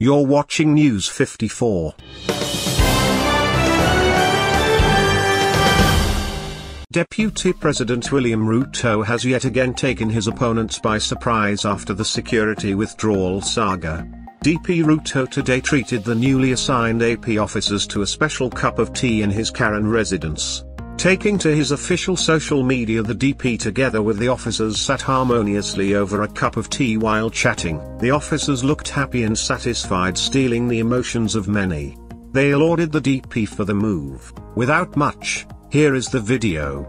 You're watching News 54. Deputy President William Ruto has yet again taken his opponents by surprise after the security withdrawal saga. DP Ruto today treated the newly assigned AP officers to a special cup of tea in his Karen residence. Taking to his official social media, the DP together with the officers sat harmoniously over a cup of tea while chatting. The officers looked happy and satisfied, stealing the emotions of many. They lauded the DP for the move. Without much, here is the video.